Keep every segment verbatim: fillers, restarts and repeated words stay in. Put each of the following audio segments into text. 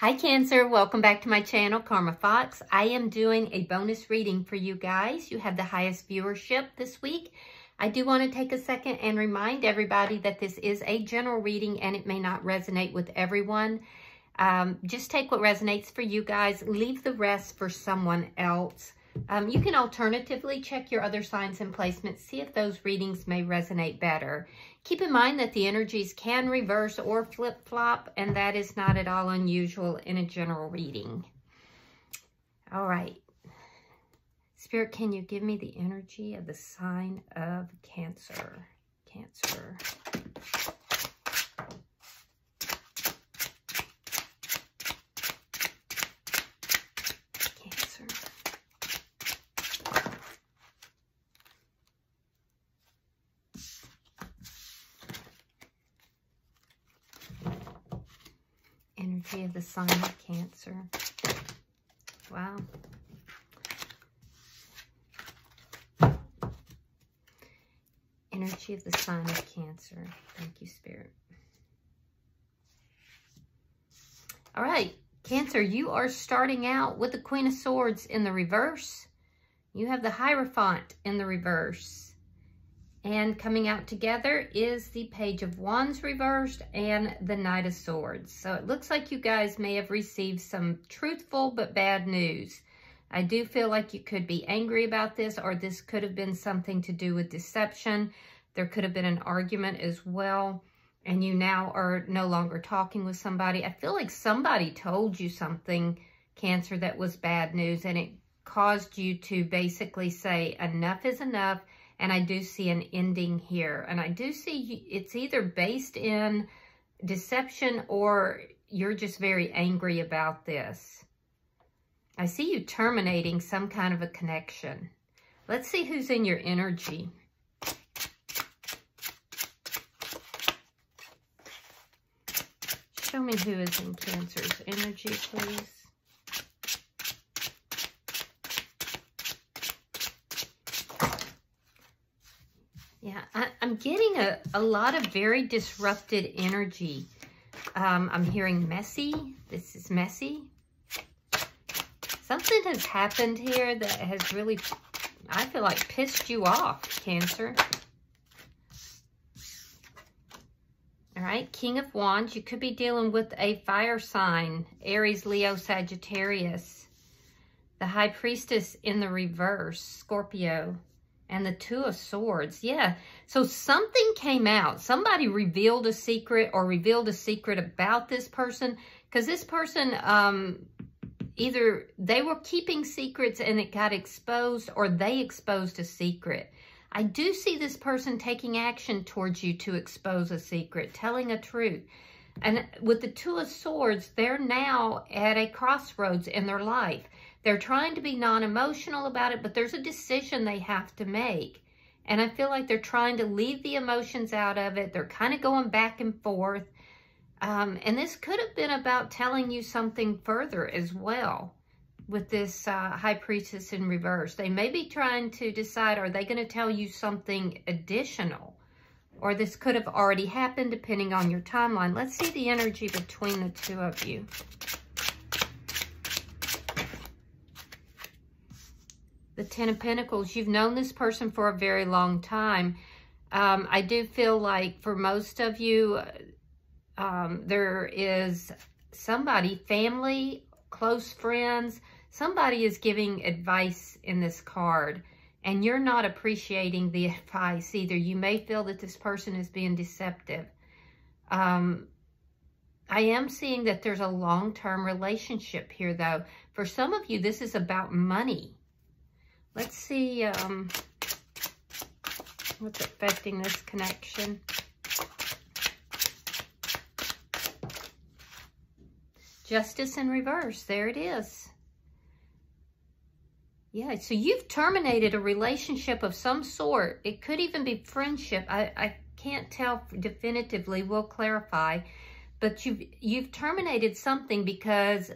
Hi Cancer, welcome back to my channel, Karma Fox. I am doing a bonus reading for you guys. You have the highest viewership this week. I do want to take a second and remind everybody that this is a general reading and it may not resonate with everyone. Um, just take what resonates for you guys. Leave the rest for someone else. Um, you can alternatively check your other signs and placements, see if those readings may resonate better. Keep in mind that the energies can reverse or flip-flop, and that is not at all unusual in a general reading. All right. Spirit, can you give me the energy of the sign of Cancer? Cancer. Of the sign of Cancer. Wow. Energy of the sign of Cancer. Thank you, Spirit. All right, Cancer, you are starting out with the Queen of Swords in the reverse. You have the Hierophant in the reverse. And coming out together is the Page of Wands reversed and the Knight of Swords. So it looks like you guys may have received some truthful but bad news. I do feel like you could be angry about this, or this could have been something to do with deception. There could have been an argument as well, and you now are no longer talking with somebody. I feel like somebody told you something, Cancer, that was bad news, and it caused you to basically say enough is enough. And I do see an ending here. And I do see it's either based in deception or you're just very angry about this. I see you terminating some kind of a connection. Let's see who's in your energy. Show me who is in Cancer's energy, please. Yeah, I, I'm getting a, a lot of very disrupted energy. Um, I'm hearing messy. This is messy. Something has happened here that has really, I feel like, pissed you off, Cancer. All right, King of Wands. You could be dealing with a fire sign, Aries, Leo, Sagittarius. The High Priestess in the reverse, Scorpio. And the Two of Swords, yeah. So something came out. Somebody revealed a secret or revealed a secret about this person. Because this person, um, either they were keeping secrets and it got exposed, or they exposed a secret. I do see this person taking action towards you to expose a secret, telling a truth. And with the Two of Swords, they're now at a crossroads in their life. They're trying to be non-emotional about it, but there's a decision they have to make. And I feel like they're trying to leave the emotions out of it. They're kind of going back and forth. Um, and this could have been about telling you something further as well with this uh, High Priestess in reverse. They may be trying to decide, are they going to tell you something additional? Or this could have already happened depending on your timeline. Let's see the energy between the two of you. The Ten of Pentacles, you've known this person for a very long time. Um, I do feel like for most of you, um, there is somebody, family, close friends, somebody is giving advice in this card, and you're not appreciating the advice either. You may feel that this person is being deceptive. Um, I am seeing that there's a long-term relationship here, though. For some of you, this is about money. Let's see um, what's affecting this connection. Justice in reverse. There it is. Yeah, so you've terminated a relationship of some sort. It could even be friendship. I, I can't tell definitively. We'll clarify. But you've, you've terminated something because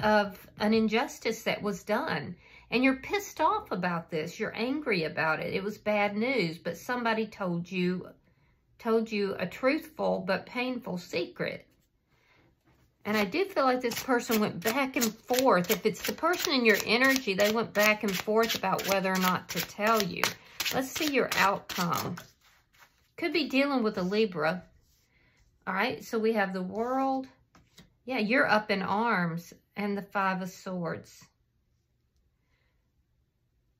of an injustice that was done. And you're pissed off about this. You're angry about it. It was bad news, but somebody told you, told you a truthful but painful secret. And I do feel like this person went back and forth. If it's the person in your energy, they went back and forth about whether or not to tell you. Let's see your outcome. Could be dealing with a Libra. All right, so we have the World. Yeah, you're up in arms and the Five of Swords.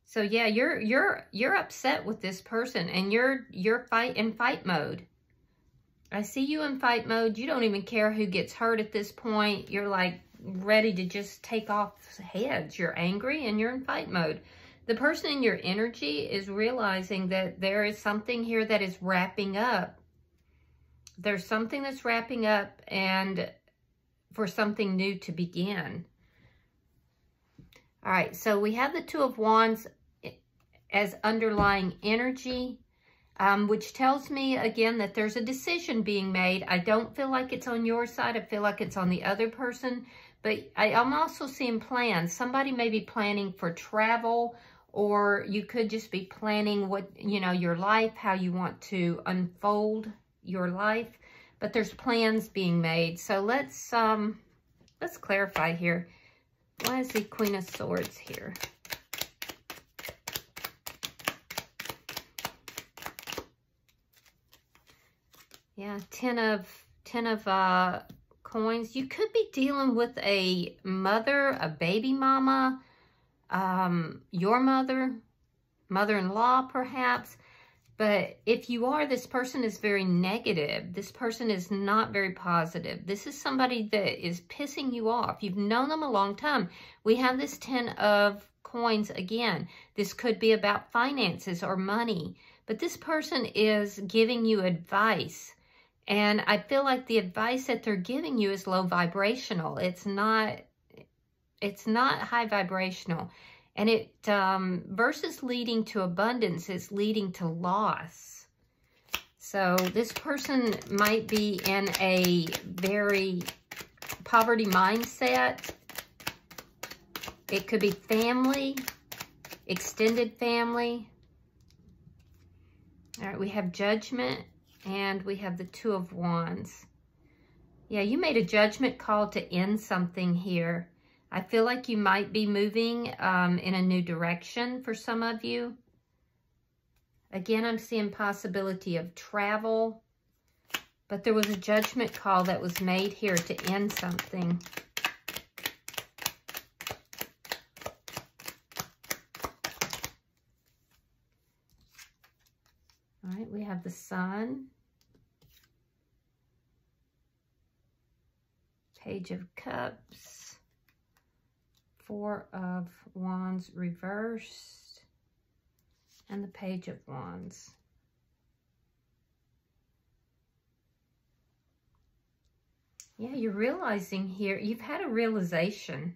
So yeah, you're you're you're upset with this person, and you're you're fight in fight mode. I see you in fight mode. You don't even care who gets hurt at this point. You're like ready to just take off heads. You're angry and you're in fight mode. The person in your energy is realizing that there is something here that is wrapping up. There's something that's wrapping up and for something new to begin. All right, so we have the Two of Wands as underlying energy, um, which tells me, again, that there's a decision being made. I don't feel like it's on your side. I feel like it's on the other person. But I, I'm also seeing plans. Somebody may be planning for travel, or you could just be planning what, you know, your life, how you want to unfold your life. But there's plans being made. So let's, um, let's clarify here. Why is the Queen of Swords here? Yeah, ten of ten of uh, coins. You could be dealing with a mother, a baby mama, um, your mother, mother-in-law, perhaps. But if you are, this person is very negative. This person is not very positive. This is somebody that is pissing you off. You've known them a long time. We have this ten of coins again. This could be about finances or money. But this person is giving you advice. And I feel like the advice that they're giving you is low vibrational. It's not, it's not high vibrational. And it, um, versus leading to abundance, it's leading to loss. So this person might be in a very poverty mindset. It could be family, extended family. All right, we have Judgment, and we have the Two of Wands. Yeah, you made a judgment call to end something here. I feel like you might be moving um, in a new direction for some of you. Again, I'm seeing possibility of travel, but there was a judgment call that was made here to end something. All right, we have the Sun, Page of Cups, Four of Wands reversed, and the Page of Wands. Yeah, you're realizing here, you've had a realization.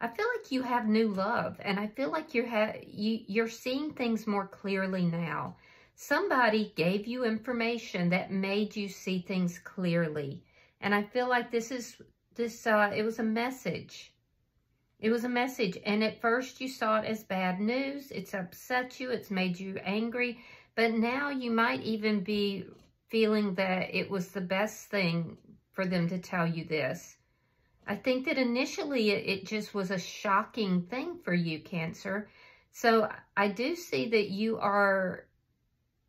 I feel like you have new love, and I feel like you have, you, you're seeing things more clearly now. Somebody gave you information that made you see things clearly, and I feel like this is, this. Uh, it was a message. It was a message, and at first you saw it as bad news. It's upset you. It's made you angry. But now you might even be feeling that it was the best thing for them to tell you this. I think that initially it, it just was a shocking thing for you, Cancer. So I do see that you are,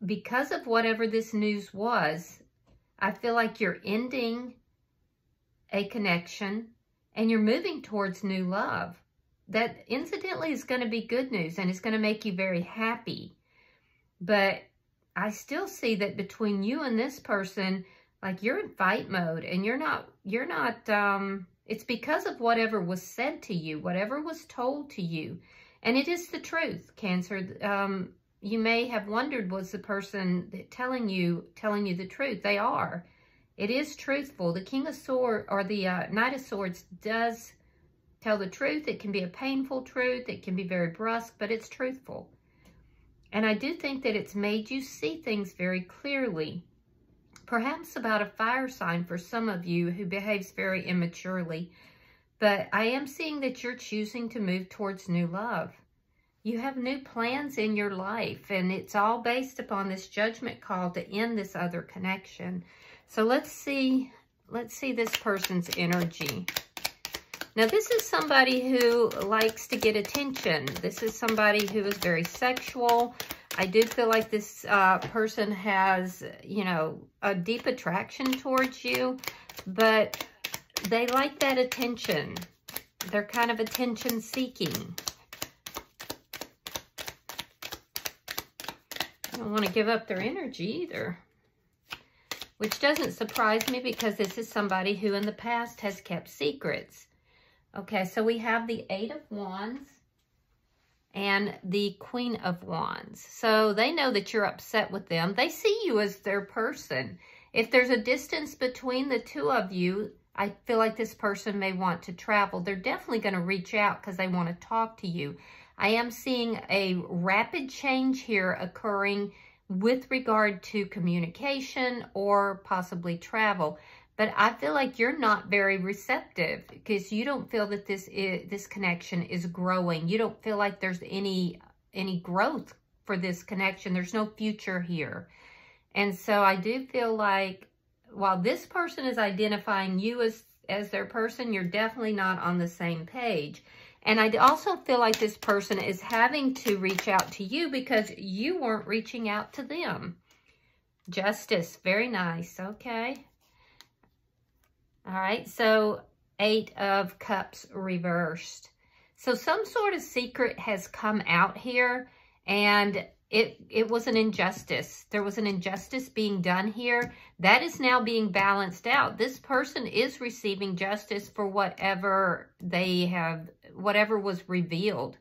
because of whatever this news was, I feel like you're ending a connection. And you're moving towards new love. That, incidentally, is going to be good news, and it's going to make you very happy. But I still see that between you and this person, like, you're in fight mode, and you're not, you're not, um, it's because of whatever was said to you, whatever was told to you. And it is the truth, Cancer. Um, you may have wondered, was the person telling you, telling you the truth? They are. It is truthful. The King of Swords, or the uh, Knight of Swords, does tell the truth. It can be a painful truth. It can be very brusque, but it's truthful. And I do think that it's made you see things very clearly. Perhaps about a fire sign for some of you who behaves very immaturely. But I am seeing that you're choosing to move towards new love. You have new plans in your life, and it's all based upon this judgment call to end this other connection. So let's see Let's see this person's energy. Now, this is somebody who likes to get attention. This is somebody who is very sexual. I do feel like this uh, person has, you know, a deep attraction towards you, but they like that attention. They're kind of attention seeking. I don't want to give up their energy either, which doesn't surprise me because this is somebody who in the past has kept secrets. Okay, so we have the Eight of Wands and the Queen of Wands. So they know that you're upset with them. They see you as their person. If there's a distance between the two of you, I feel like this person may want to travel. They're definitely going to reach out because they want to talk to you. I am seeing a rapid change here occurring with regard to communication or possibly travel. But I feel like you're not very receptive because you don't feel that this is, this connection is growing. You don't feel like there's any any growth for this connection. There's no future here. And so I do feel like while this person is identifying you as, as their person, you're definitely not on the same page. And I also feel like this person is having to reach out to you because you weren't reaching out to them. Justice, very nice, okay. All right, so Eight of Cups reversed. So some sort of secret has come out here, and it it was an injustice. There was an injustice being done here. That is now being balanced out. This person is receiving justice for whatever they have, whatever was revealed.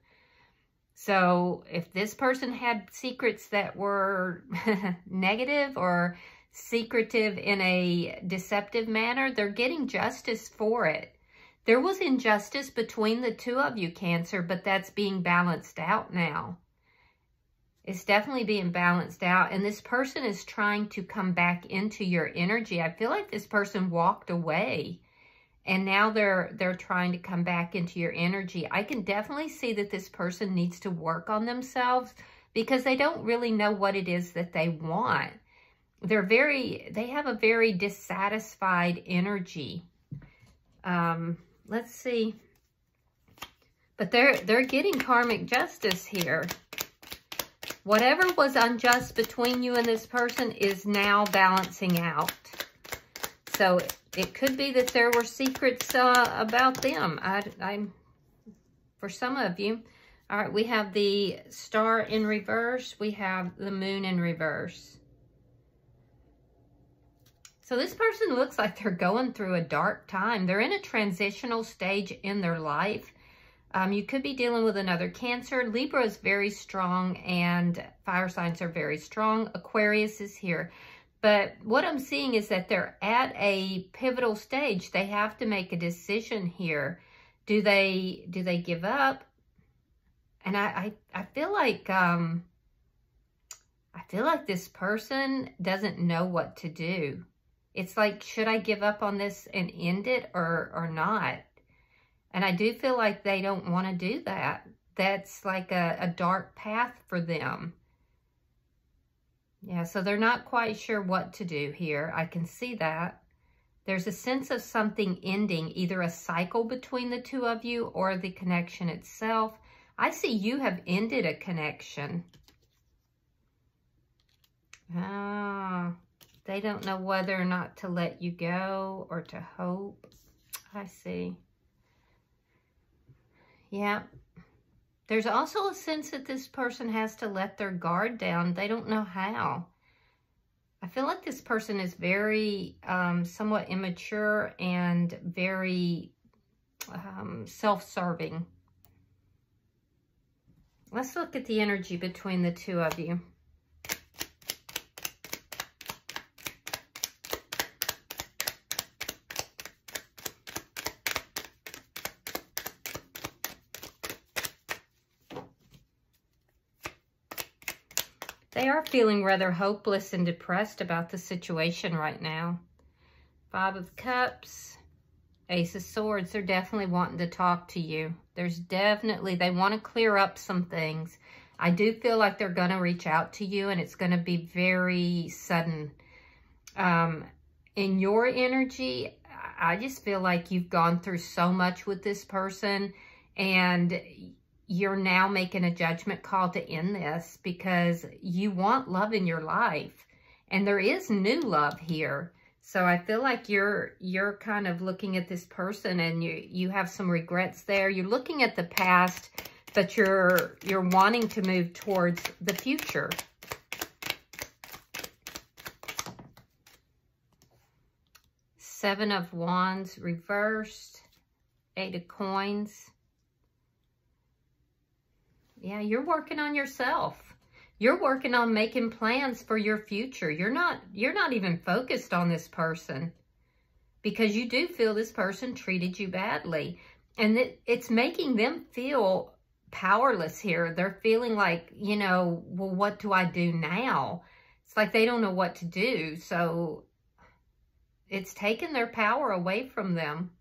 So if this person had secrets that were negative or secretive in a deceptive manner, they're getting justice for it. There was injustice between the two of you, Cancer, but that's being balanced out now. It's definitely being balanced out, and this person is trying to come back into your energy. I feel like this person walked away, and now they're they're trying to come back into your energy. I can definitely see that this person needs to work on themselves because they don't really know what it is that they want. They're very, they have a very dissatisfied energy. Um, let's see. But they're, they're getting karmic justice here. Whatever was unjust between you and this person is now balancing out. So it, it could be that there were secrets uh, about them. I, I'm, for some of you. All right, we have the Star in reverse. We have the Moon in reverse. So this person looks like they're going through a dark time. They're in a transitional stage in their life. Um, you could be dealing with another Cancer. Libra is very strong and fire signs are very strong. Aquarius is here. But what I'm seeing is that they're at a pivotal stage. They have to make a decision here. Do they, do they give up? And I, I, I feel like... Um, I feel like this person doesn't know what to do. It's like, should I give up on this and end it or, or not? And I do feel like they don't want to do that. That's like a, a dark path for them. Yeah, so they're not quite sure what to do here. I can see that. There's a sense of something ending, either a cycle between the two of you or the connection itself. I see you have ended a connection. Ah. They don't know whether or not to let you go or to hope. I see. Yeah. There's also a sense that this person has to let their guard down. They don't know how. I feel like this person is very um, somewhat immature and very um, self-serving. Let's look at the energy between the two of you. They are feeling rather hopeless and depressed about the situation right now. Five of Cups, Ace of Swords. They're definitely wanting to talk to you. There's definitely, they want to clear up some things. I do feel like they're going to reach out to you, and it's going to be very sudden. Um, in your energy, I just feel like you've gone through so much with this person, and you're now making a judgment call to end this because you want love in your life. And there is new love here. So I feel like you're you're kind of looking at this person, and you you have some regrets there. You're looking at the past, but you're you're wanting to move towards the future. Seven of Wands reversed, Eight of Coins. Yeah, you're working on yourself. You're working on making plans for your future. You're not, you're not even focused on this person because you do feel this person treated you badly. And it, it's making them feel powerless here. They're feeling like, you know, well, what do I do now? It's like they don't know what to do. So it's taking their power away from them.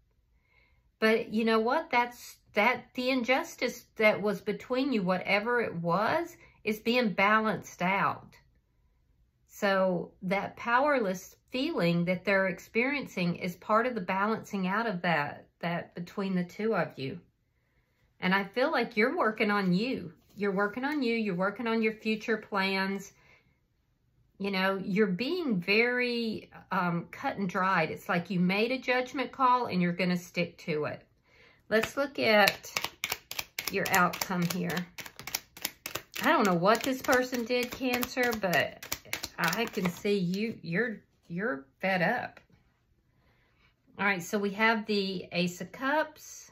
But you know what? That's that the injustice that was between you, whatever it was, is being balanced out. So that powerless feeling that they're experiencing is part of the balancing out of that, that between the two of you. And I feel like you're working on you. You're working on you. You're working on your future plans. You know, you're being very um, cut and dried. It's like you made a judgment call and you're going to stick to it. Let's look at your outcome here. I don't know what this person did, Cancer, but I can see you, you're, you're fed up. All right, so we have the Ace of Cups.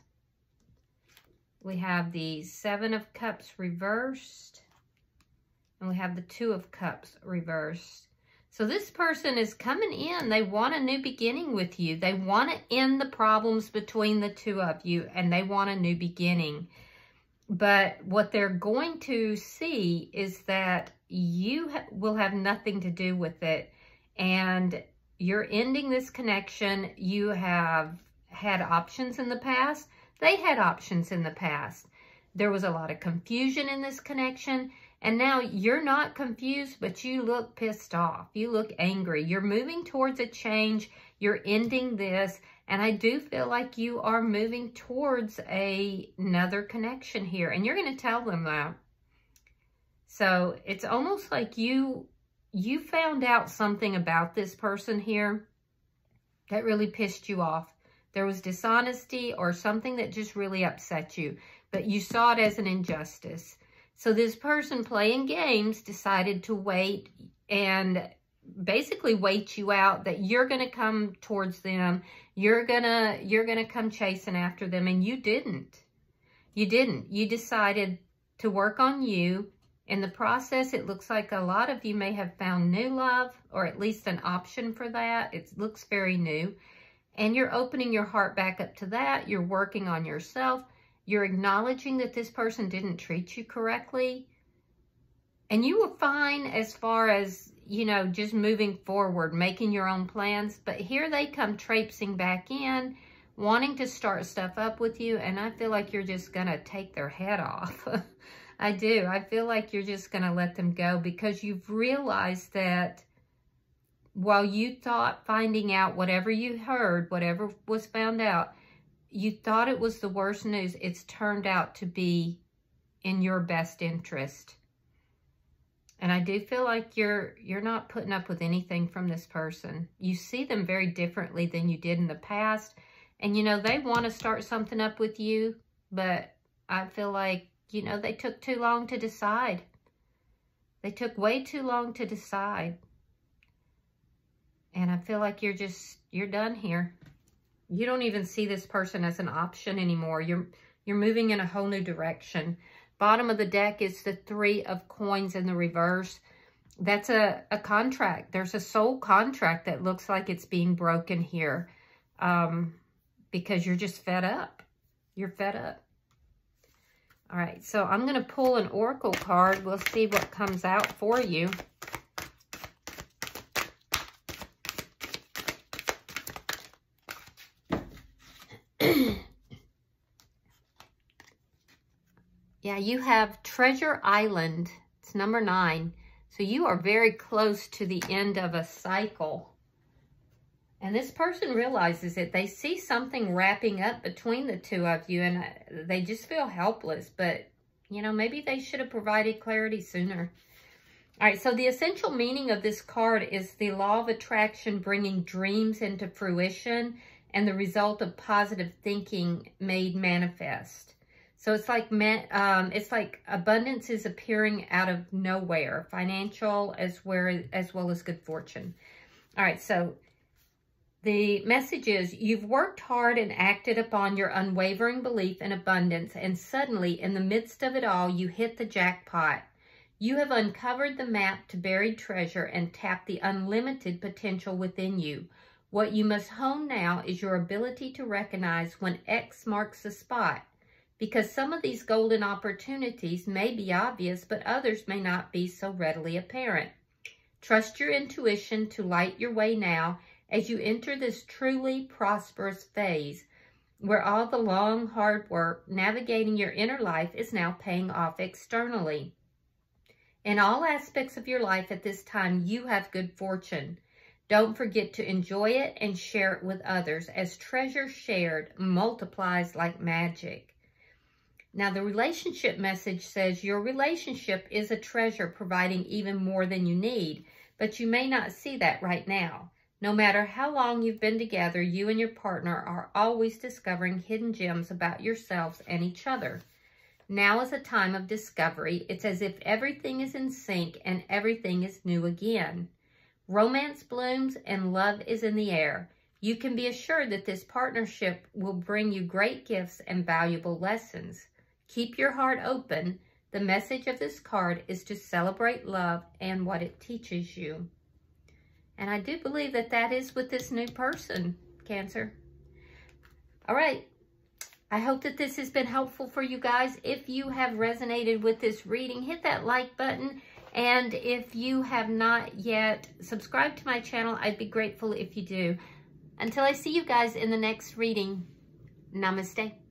We have the Seven of Cups reversed. And we have the Two of Cups reversed. So this person is coming in. They want a new beginning with you. They want to end the problems between the two of you, and they want a new beginning. But what they're going to see is that you ha- will have nothing to do with it. And you're ending this connection. You have had options in the past. They had options in the past. There was a lot of confusion in this connection. And now you're not confused, but you look pissed off. You look angry. You're moving towards a change. You're ending this. And I do feel like you are moving towards a, another connection here. And you're going to tell them that. So it's almost like you, you found out something about this person here that really pissed you off. There was dishonesty or something that just really upset you. But you saw it as an injustice. So this person playing games decided to wait and basically wait you out, that you're going to come towards them. You're going to, you're going to come chasing after them. And you didn't, you didn't, you decided to work on you. In the process, it looks like a lot of you may have found new love, or at least an option for that. It looks very new, and you're opening your heart back up to that. You're working on yourself. You're acknowledging that this person didn't treat you correctly, and you were fine as far as, you know, just moving forward, making your own plans. But here they come traipsing back in, wanting to start stuff up with you. And I feel like you're just going to take their head off. I do. I feel like you're just going to let them go, because you've realized that while you thought finding out whatever you heard, whatever was found out, you thought it was the worst news, it's turned out to be in your best interest. And I do feel like you're you're not putting up with anything from this person. You see them very differently than you did in the past. And, you know, they want to start something up with you, but I feel like, you know, they took too long to decide. They took way too long to decide. And I feel like you're just, you're done here. You don't even see this person as an option anymore. You're you're moving in a whole new direction. Bottom of the deck is the Three of Coins in the reverse. That's a, a contract. There's a soul contract that looks like it's being broken here, um, because you're just fed up. You're fed up. All right, so I'm going to pull an oracle card. We'll see what comes out for you. Yeah, you have Treasure Island. It's number nine. So you are very close to the end of a cycle. And this person realizes that they see something wrapping up between the two of you, and they just feel helpless. But, you know, maybe they should have provided clarity sooner. All right, so the essential meaning of this card is the law of attraction bringing dreams into fruition and the result of positive thinking made manifest. So it's like um, it's like abundance is appearing out of nowhere, financial as well, as well as good fortune. All right, so the message is, you've worked hard and acted upon your unwavering belief in abundance, and suddenly, in the midst of it all, you hit the jackpot. You have uncovered the map to buried treasure and tapped the unlimited potential within you. What you must hone now is your ability to recognize when X marks the spot, because some of these golden opportunities may be obvious, but others may not be so readily apparent. Trust your intuition to light your way now, as you enter this truly prosperous phase where all the long, hard work navigating your inner life is now paying off externally. In all aspects of your life at this time, you have good fortune. Don't forget to enjoy it and share it with others, as treasure shared multiplies like magic. Now, the relationship message says your relationship is a treasure, providing even more than you need, but you may not see that right now. No matter how long you've been together, you and your partner are always discovering hidden gems about yourselves and each other. Now is a time of discovery. It's as if everything is in sync and everything is new again. Romance blooms and love is in the air. You can be assured that this partnership will bring you great gifts and valuable lessons. Keep your heart open. The message of this card is to celebrate love and what it teaches you. And I do believe that that is with this new person, Cancer. All right. I hope that this has been helpful for you guys. If you have resonated with this reading, hit that like button. And if you have not yet subscribed to my channel, I'd be grateful if you do. Until I see you guys in the next reading, namaste.